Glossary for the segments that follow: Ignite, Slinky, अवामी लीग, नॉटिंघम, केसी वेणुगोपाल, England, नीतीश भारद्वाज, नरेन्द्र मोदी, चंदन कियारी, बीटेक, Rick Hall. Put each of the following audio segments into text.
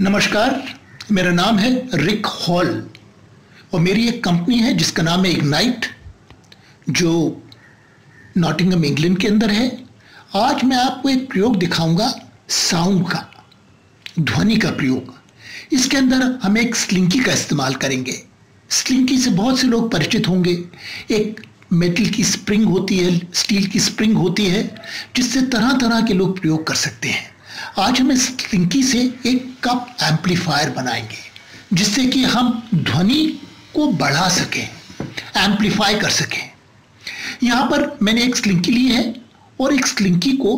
नमस्कार, मेरा नाम है रिक हॉल और मेरी एक कंपनी है जिसका नाम है इग्नाइट, जो नॉटिंघम इंग्लैंड के अंदर है। आज मैं आपको एक प्रयोग दिखाऊंगा साउंड का, ध्वनि का प्रयोग। इसके अंदर हम एक स्लिंकी का इस्तेमाल करेंगे। स्लिंकी से बहुत से लोग परिचित होंगे। एक मेटल की स्प्रिंग होती है, स्टील की स्प्रिंग होती है, जिससे तरह तरह के लोग प्रयोग कर सकते हैं। आज हम स्लिंकी से एक कप एम्पलीफायर बनाएंगे जिससे कि हम ध्वनि को बढ़ा सकें, एम्पलीफाई कर सकें। यहाँ पर मैंने एक स्लिंकी ली है और एक स्लिंकी को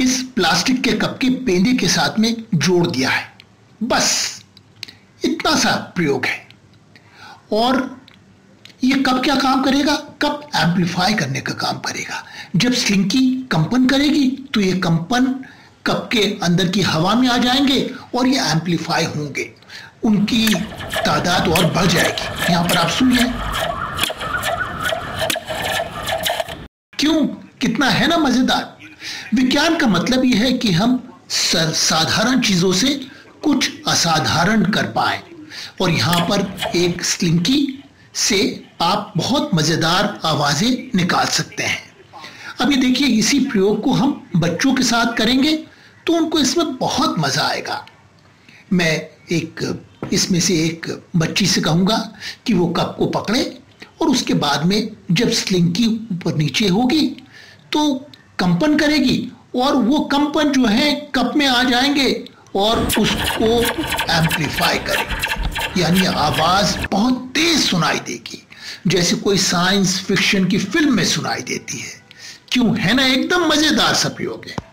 इस प्लास्टिक के कप के पेंदे के साथ में जोड़ दिया है। बस इतना सा प्रयोग है। और ये कप क्या काम करेगा? कप एम्पलीफाई करने का काम करेगा। जब स्लिंकी कंपन करेगी तो ये कंपन कप के अंदर की हवा में आ जाएंगे और ये एम्पलीफाई होंगे, उनकी तादाद और बढ़ जाएगी। यहाँ पर आप सुनिए, क्यों, कितना है ना मजेदार। विज्ञान का मतलब ये है कि हम साधारण चीजों से कुछ असाधारण कर पाए। और यहाँ पर एक स्लिंकी से आप बहुत मजेदार आवाजें निकाल सकते हैं। अभी देखिए, इसी प्रयोग को हम बच्चों के साथ करेंगे तो उनको इसमें बहुत मजा आएगा। मैं एक इसमें से एक बच्ची से कहूँगा कि वो कप को पकड़े और उसके बाद में जब स्लिंकी ऊपर नीचे होगी तो कंपन करेगी और वो कंपन जो है कप में आ जाएंगे और उसको एम्पलीफाई करेंगे, यानी आवाज़ बहुत तेज सुनाई देगी, जैसे कोई साइंस फिक्शन की फिल्म में सुनाई देती है। क्यों, है ना, एकदम मजेदार सा प्रयोग है।